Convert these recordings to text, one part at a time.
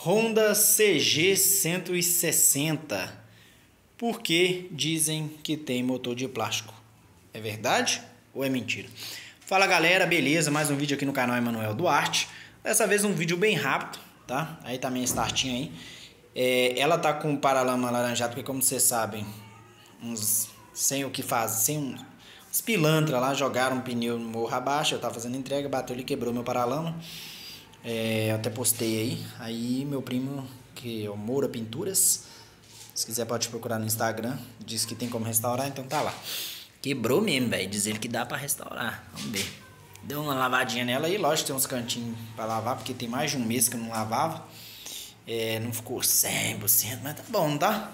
Honda CG 160. Por que dizem que tem motor de plástico? É verdade ou é mentira? Fala galera, beleza? Mais um vídeo aqui no canal Emanuel Duarte. Dessa vez um vídeo bem rápido, tá? Aí tá minha startinha aí. Ela tá com paralama alaranjado, porque como vocês sabem, uns pilantras lá jogaram um pneu no morro abaixo. Eu tava fazendo entrega, bateu ali, quebrou meu paralama. Eu até postei aí meu primo, que é o Moura Pinturas, se quiser pode procurar no Instagram, diz que tem como restaurar, então tá lá. Quebrou mesmo, velho, diz ele que dá pra restaurar, vamos ver. Deu uma lavadinha nela aí, lógico, tem uns cantinhos pra lavar, porque tem mais de um mês que eu não lavava. Não ficou 100%, mas tá bom, tá?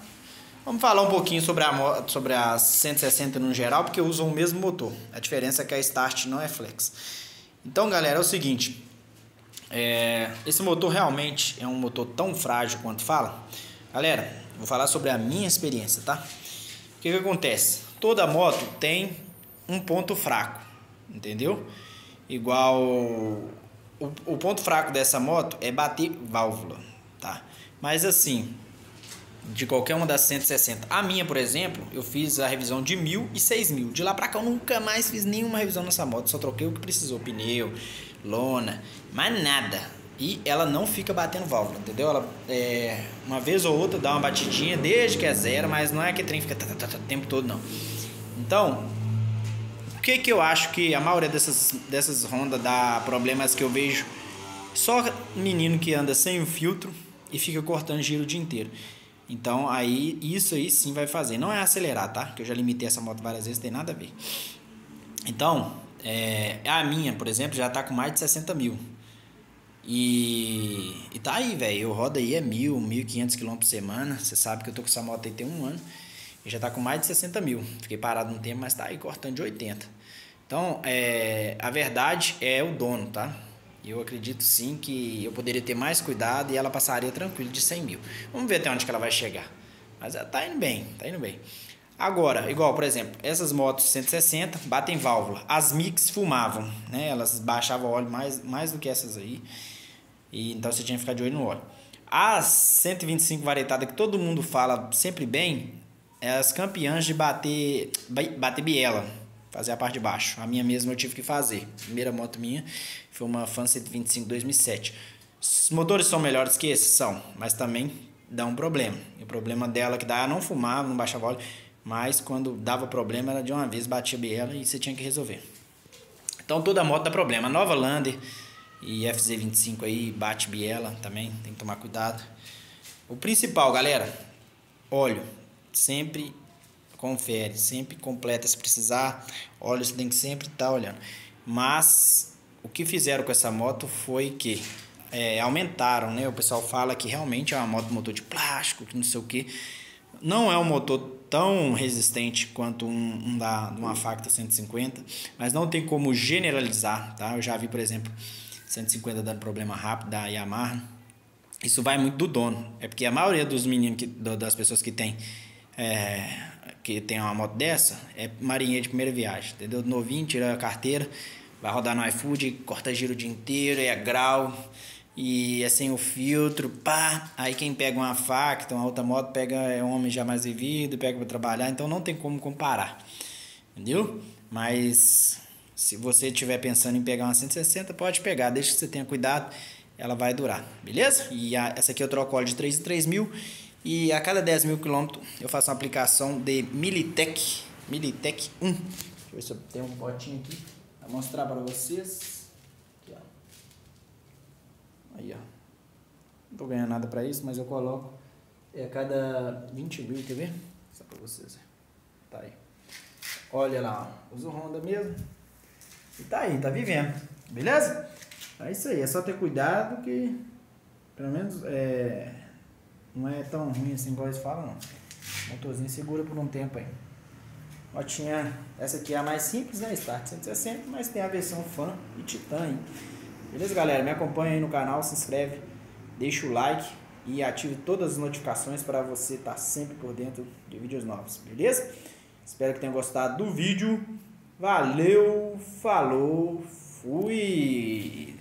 Vamos falar um pouquinho sobre a 160 no geral, porque usam o mesmo motor. A diferença é que a Start não é flex. Então galera, é o seguinte... esse motor realmente é um motor tão frágil quanto fala. Galera, vou falar sobre a minha experiência, tá? O que acontece? Toda moto tem um ponto fraco, entendeu? Igual... O ponto fraco dessa moto é bater válvula, tá? Mas assim, de qualquer uma das 160. A minha, por exemplo, eu fiz a revisão de 1000 e 6000. De lá pra cá eu nunca mais fiz nenhuma revisão nessa moto. Só troquei o que precisou, pneu, lona, mas nada. E ela não fica batendo válvula, entendeu? Ela uma vez ou outra dá uma batidinha desde que é zero, mas não é que o trem fica o tempo todo, não. Então, o que eu acho que a maioria dessas Honda dá problemas que eu vejo? Só menino que anda sem o filtro e fica cortando giro o dia inteiro. Então, aí, isso aí sim vai fazer. Não é acelerar, tá? Que eu já limitei essa moto várias vezes, tem nada a ver. Então, a minha, por exemplo, já tá com mais de 60 mil. E tá aí, velho. Eu rodo aí 1.500 km por semana. Você sabe que eu tô com essa moto aí tem um ano. E já tá com mais de 60 mil. Fiquei parado um tempo, mas tá aí cortando de 80. Então, a verdade é o dono, tá? Eu acredito sim que eu poderia ter mais cuidado e ela passaria tranquilo de 100 mil. Vamos ver até onde que ela vai chegar. Mas ela tá indo bem, tá indo bem. Agora, igual, por exemplo, essas motos 160 batem válvula. As Mix fumavam, né? Elas baixavam óleo mais do que essas aí. E então você tinha que ficar de olho no óleo. As 125 varetadas que todo mundo fala sempre bem, é as campeãs de bater biela. Fazer a parte de baixo. A minha mesma eu tive que fazer. A primeira moto minha foi uma Fan 125 2007. Os motores são melhores que esses? São. Mas também dá um problema. E o problema dela que dá, não fumava, não baixava óleo. Mas quando dava problema, ela de uma vez batia a biela e você tinha que resolver. Então toda moto dá problema. A nova Lander e FZ25 aí bate biela também. Tem que tomar cuidado. O principal, galera, óleo. Sempre... confere, sempre completa se precisar, olha, você tem que sempre estar olhando. Mas o que fizeram com essa moto foi que aumentaram, né? O pessoal fala que realmente é uma moto motor de plástico, que não sei o que. Não é um motor tão resistente quanto um de uma Facta 150, mas não tem como generalizar, tá? Eu já vi, por exemplo, 150 dando problema rápido da Yamaha. Isso vai muito do dono. É porque a maioria dos meninos, das pessoas que tem... que tem uma moto dessa, é marinheiro de primeira viagem, entendeu? Novinho, tira a carteira, vai rodar no iFood, corta giro o dia inteiro, é grau, e é sem o filtro, pá. Aí quem pega uma Facta, uma outra moto, pega um homem já mais vivido, pega para trabalhar, então não tem como comparar, entendeu? Mas se você estiver pensando em pegar uma 160, pode pegar, desde que você tenha cuidado, ela vai durar, beleza? E essa aqui eu troco óleo de 3 em 3 mil, e a cada 10 mil quilômetros eu faço uma aplicação de Militec 1. Deixa eu ver se eu tenho um potinho aqui. Vou mostrar para vocês. Aqui, ó. Aí, ó. Não tô ganhando nada para isso, mas eu coloco a cada 20 mil, quer ver? Só para vocês. Tá aí. Olha lá, ó. Uso Honda mesmo. E tá aí, tá vivendo. Beleza? É isso aí. É só ter cuidado que, pelo menos, não é tão ruim assim igual eles falam, não. Motorzinho segura por um tempo aí. Motinha, essa aqui é a mais simples, né? Start 160, mas tem a versão Fan e Titan aí. Beleza, galera? Me acompanha aí no canal, se inscreve, deixa o like e ative todas as notificações para você estar sempre por dentro de vídeos novos, beleza? Espero que tenham gostado do vídeo. Valeu, falou, fui!